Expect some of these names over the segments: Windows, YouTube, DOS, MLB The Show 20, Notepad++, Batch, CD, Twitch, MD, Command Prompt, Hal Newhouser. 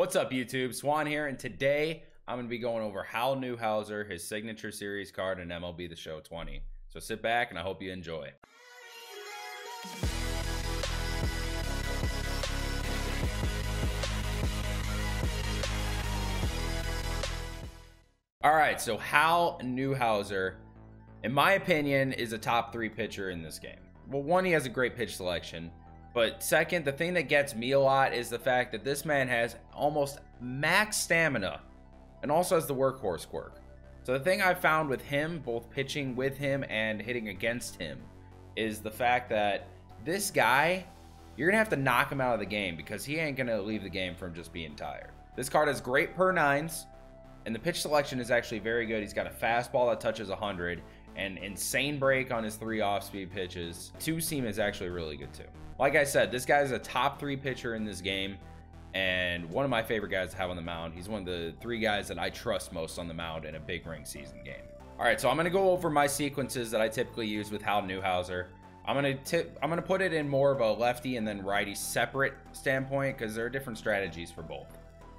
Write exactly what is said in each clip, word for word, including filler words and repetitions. What's up, YouTube? Swan here, and today I'm going to be going over Hal Newhouser, his signature series card in M L B The Show twenty. So sit back and I hope you enjoy. All right, so Hal Newhouser, in my opinion, is a top three pitcher in this game. Well, one, he has a great pitch selection. But second, the thing that gets me a lot is the fact that this man has almost max stamina and also has the workhorse quirk. So the thing I found with him, both pitching with him and hitting against him, is the fact that this guy, you're going to have to knock him out of the game because he ain't going to leave the game from just being tired. This card has great per nines, and the pitch selection is actually very good. He's got a fastball that touches one hundred. An insane break on his three off-speed pitches. Two-seam is actually really good too. Like I said, this guy is a top three pitcher in this game and one of my favorite guys to have on the mound. He's one of the three guys that I trust most on the mound in a big ring season game. All right, so I'm going to go over my sequences that I typically use with Hal Newhouser. I'm going to tip, I'm going to put it in more of a lefty and then righty separate standpoint because there are different strategies for both.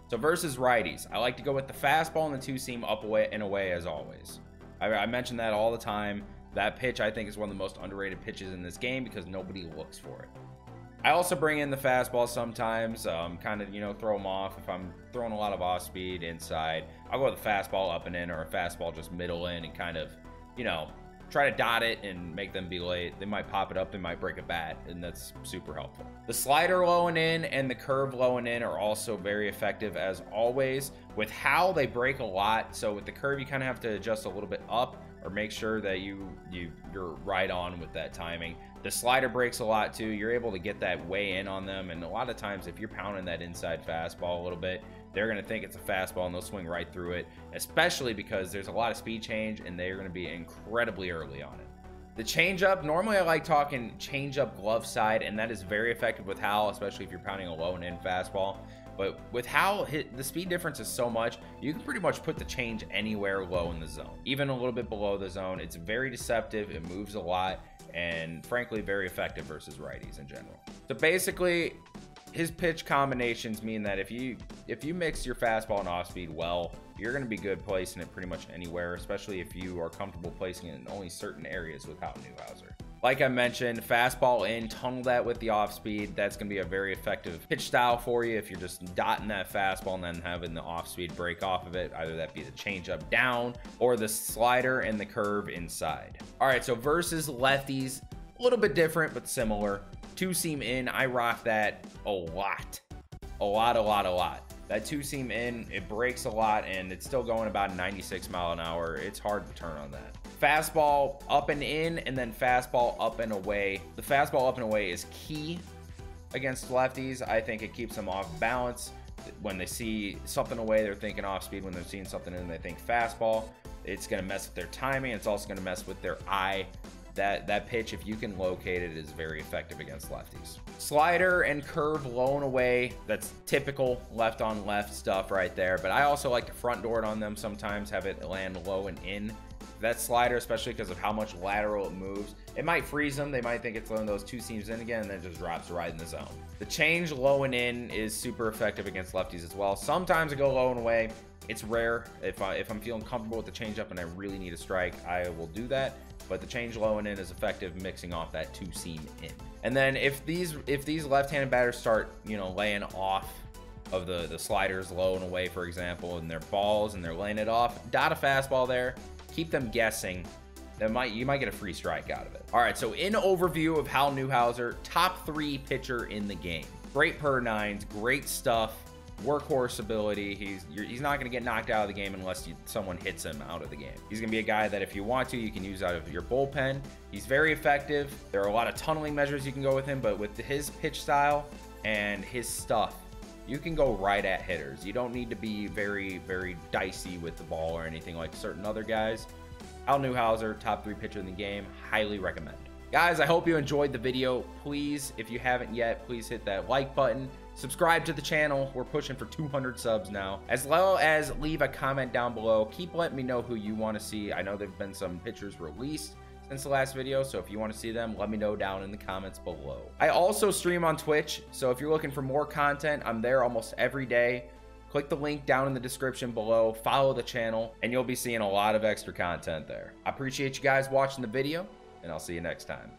So versus righties, I like to go with the fastball and the two-seam up away and away as always. I mention that all the time. That pitch, I think, is one of the most underrated pitches in this game because nobody looks for it. I also bring in the fastball sometimes, um, kind of, you know, throw them off. If I'm throwing a lot of off-speed inside, I'll go with the fastball up and in or a fastball just middle in and kind of, you know, try to dot it and make them be late. They might pop it up, they might break a bat, and that's super helpful. The slider low and in and the curve low and in are also very effective as always. With Hal, they break a lot, so with the curve, you kind of have to adjust a little bit up or make sure that you, you, you're right on with that timing. The slider breaks a lot too. You're able to get that way in on them, and a lot of times if you're pounding that inside fastball a little bit, they're going to think it's a fastball and they'll swing right through it, especially because there's a lot of speed change and they're going to be incredibly early on it. The changeup, normally I like talking changeup glove side, and that is very effective with Hal, especially if you're pounding a low and in fastball. But with Hal, the speed difference is so much, you can pretty much put the change anywhere low in the zone, even a little bit below the zone. It's very deceptive, it moves a lot, and frankly, very effective versus righties in general. So basically, his pitch combinations mean that if you if you mix your fastball and off-speed well, you're going to be good placing it pretty much anywhere, especially if you are comfortable placing it in only certain areas with Hal Newhouser. Like I mentioned, fastball in, tunnel that with the off-speed. That's going to be a very effective pitch style for you if you're just dotting that fastball and then having the off-speed break off of it, either that be the changeup down or the slider and the curve inside. All right, so versus lefties, a little bit different but similar. Two-seam in, I rock that a lot. A lot, a lot, a lot. That two-seam in, it breaks a lot, and it's still going about ninety-six mile an hour. It's hard to turn on that. Fastball up and in, and then fastball up and away. The fastball up and away is key against lefties. I think it keeps them off balance. When they see something away, they're thinking off-speed. When they're seeing something in, they think fastball. It's going to mess with their timing. It's also going to mess with their eye. That, that pitch, if you can locate it, is very effective against lefties. Slider and curve low and away, that's typical left on left stuff right there. But I also like to front door it on them sometimes, have it land low and in. That slider, especially because of how much lateral it moves, it might freeze them. They might think it's one of those two seams in again, and then it just drops right in the zone. The change low and in is super effective against lefties as well. Sometimes I go low and away. It's rare. If, I, if I'm feeling comfortable with the changeup and I really need a strike, I will do that. But the change low and in is effective mixing off that two seam in. And then if these if these left-handed batters start, you know, laying off of the, the sliders low and away, for example, and their balls and they're laying it off, dot a fastball there, keep them guessing. That might you might get a free strike out of it. All right, so in overview of Hal Newhouser, top three pitcher in the game. Great per nines, great stuff, workhorse ability. He's you're, he's not going to get knocked out of the game unless you, someone hits him out of the game. He's going to be a guy that if you want to, you can use out of your bullpen. He's very effective. There are a lot of tunneling measures you can go with him, but with his pitch style and his stuff, you can go right at hitters. You don't need to be very, very dicey with the ball or anything like certain other guys. Hal Newhouser, top three pitcher in the game, highly recommend. Guys, I hope you enjoyed the video. Please, if you haven't yet, please hit that like button. Subscribe to the channel. We're pushing for two hundred subs now. As well as leave a comment down below. Keep letting me know who you want to see. I know there have been some pictures released since the last video, so if you want to see them, let me know down in the comments below. I also stream on Twitch, so if you're looking for more content, I'm there almost every day. click the link down in the description below, follow the channel, and you'll be seeing a lot of extra content there. I appreciate you guys watching the video, and I'll see you next time.